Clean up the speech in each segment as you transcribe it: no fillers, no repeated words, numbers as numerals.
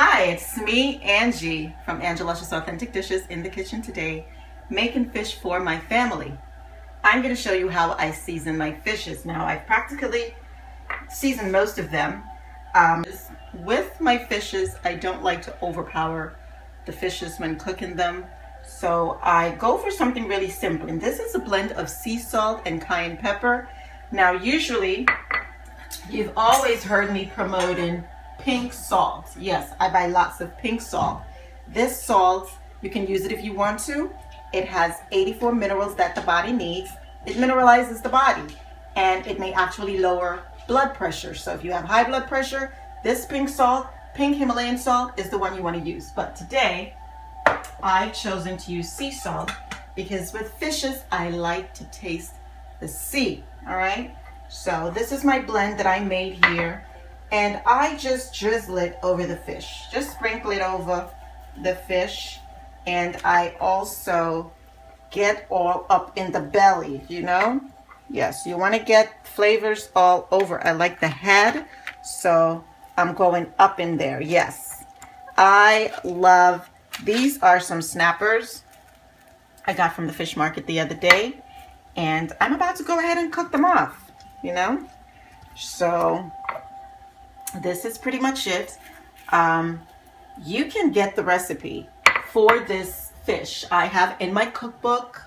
Hi, it's me, Angie, from Ange'luscious Authentic Dishes in the kitchen today, making fish for my family. I'm going to show you how I season my fishes. Now, I've practically seasoned most of them. With my fishes, I don't like to overpower the fishes when cooking them, so I go for something really simple. And this is a blend of sea salt and cayenne pepper. Now, usually, you've always heard me promoting pink salt. Yes, I buy lots of pink salt. This salt, you can use it if you want to. It has 84 minerals that the body needs. It mineralizes the body, and it may actually lower blood pressure. So if you have high blood pressure, this pink salt, pink Himalayan salt, is the one you want to use. But today, I've chosen to use sea salt because with fishes, I like to taste the sea, all right? So this is my blend that I made here, and I just drizzle it over the fish. Just sprinkle it over the fish. And I also get all up in the belly, you know? Yes, you want to get flavors all over. I like the head, so I'm going up in there. Yes, I love, these are some snappers I got from the fish market the other day, and I'm about to go ahead and cook them off, you know? So this is pretty much it. You can get the recipe for this fish. I have in my cookbook,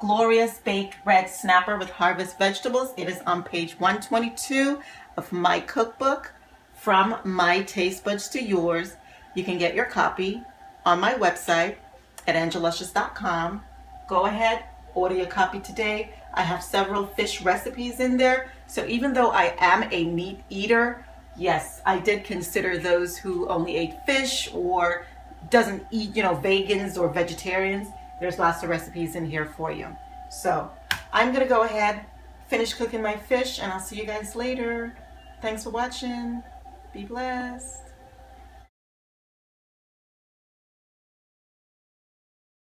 Glorious Baked Red Snapper with Harvest Vegetables. It is on page 122 of my cookbook, From My Taste Buds To Yours. You can get your copy on my website at ange'luscious.com. Go ahead, order your copy today. I have several fish recipes in there. So even though I am a meat eater, yes, I did consider those who only ate fish or doesn't eat, you know, vegans or vegetarians. There's lots of recipes in here for you. So I'm gonna go ahead, finish cooking my fish, and I'll see you guys later. Thanks for watching. Be blessed.